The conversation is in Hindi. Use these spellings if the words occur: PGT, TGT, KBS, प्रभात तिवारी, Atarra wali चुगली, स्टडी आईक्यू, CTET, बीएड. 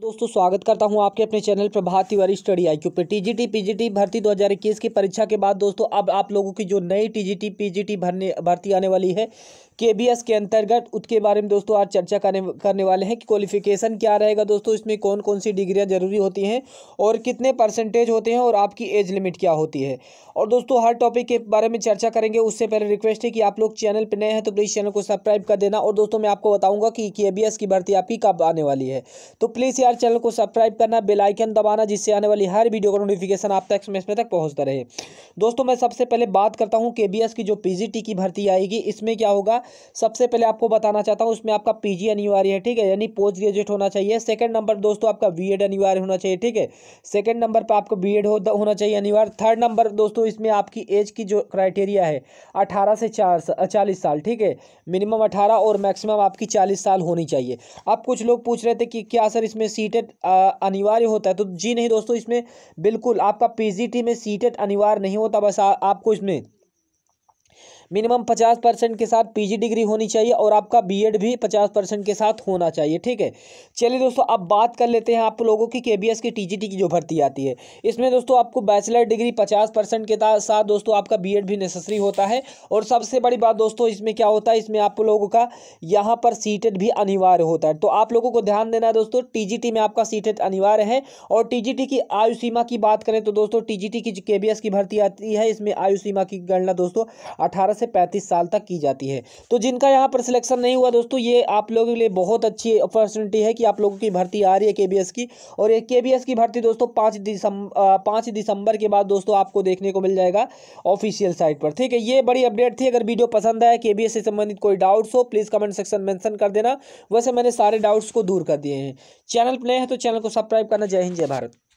दोस्तों स्वागत करता हूं आपके अपने channel प्रभात तिवारी स्टडी आईक्यू पे। टीजीटी पीजीटी भर्ती 2021 की परीक्षा के बाद दोस्तों अब आप लोगों की जो नई टीजीटी पीजीटी भर्ती आने वाली है केबीएस के अंतर्गत, उसके बारे में दोस्तों आज चर्चा करने वाले हैं कि क्वालिफिकेशन क्या रहेगा दोस्तों, इसमें कौन कौन सी डिग्रियाँ जरूरी होती हैं और कितने परसेंटेज होते हैं और आपकी एज लिमिट क्या होती है। और दोस्तों हर टॉपिक के बारे में चर्चा करेंगे। उससे पहले रिक्वेस्ट है कि आप लोग चैनल पर नए हैं तो प्लीज़ चैनल को सब्सक्राइब कर देना। और दोस्तों मैं आपको बताऊँगा कि केबीएस की भर्ती आपकी कब आने वाली है, तो प्लीज़ चैनल को सब्सक्राइब करना, बेल आइकन दबाना, जिससे आने वाली हर वीडियो का नोटिफिकेशन आप तक में पहुंचता रहे। दोस्तों मैं सबसे पहले बात करता हूं केबीएस की जो पीजीटी की भर्ती आएगी, इसमें क्या होगा। सबसे पहले आपको बताना चाहता हूं इसमें आपका पीजी अनिवार्य है, ठीक है, यानी पोस्ट ग्रेजुएट होना चाहिए। सेकंड नंबर दोस्तों आपका बीएड अनिवार्य होना चाहिए, ठीक है, सेकंड नंबर पर आपको बीएड होना चाहिए अनिवार्य। थर्ड नंबर दोस्तों इसमें आपकी एज की जो क्राइटेरिया है 18 से 40 साल, ठीक है, मिनिमम 18 और मैक्सिमम आपकी 40 साल होनी चाहिए। आप कुछ लोग पूछ रहे थे कि क्या सर इसमें सीटेट अनिवार्य होता है, तो जी नहीं दोस्तों, इसमें बिल्कुल आपका पीजीटी में सीटेट अनिवार्य नहीं होता। बस आपको इसमें मिनिमम 50% के साथ पीजी डिग्री होनी चाहिए और आपका बीएड भी 50% के साथ होना चाहिए, ठीक है। चलिए दोस्तों अब बात कर लेते हैं आप लोगों की केबीएस की टीजीटी की जो भर्ती आती है। इसमें दोस्तों आपको बैचलर डिग्री 50% के साथ दोस्तों आपका बीएड भी नेसेसरी होता है। और सबसे बड़ी बात दोस्तों इसमें क्या होता है, इसमें आप लोगों का यहाँ पर सीटेट भी अनिवार्य होता है, तो आप लोगों को ध्यान देना है दोस्तों। टीजीटी में आपका सीटेट अनिवार्य है। और टीजीटी की आयु सीमा की बात करें तो दोस्तों टीजीटी की केबीएस की भर्ती आती है, इसमें आयु सीमा की गणना दोस्तों 18 से 35 साल तक की जाती है। तो जिनका यहाँ पर सिलेक्शन नहीं हुआ दोस्तों, ये आप लोगों के लिए बहुत अच्छी अपॉर्चुनिटी है कि आप लोगों की भर्ती आ रही है केबीएस की। और ये केबीएस की भर्ती दोस्तों 5 दिसंबर के बाद दोस्तों आपको देखने को मिल जाएगा ऑफिशियल साइट पर, ठीक है। ये बड़ी अपडेट थी। अगर वीडियो पसंद आया, केबीएस से संबंधित कोई डाउट्स हो प्लीज़ कमेंट सेक्शन मेंशन कर देना। वैसे मैंने सारे डाउट्स को दूर कर दिए हैं। चैनल पर नए हैं तो चैनल को सब्सक्राइब करना। जय हिंद जय भारत।